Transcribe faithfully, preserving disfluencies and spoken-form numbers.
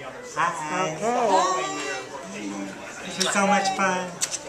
the other side. Okay. It's been so much fun.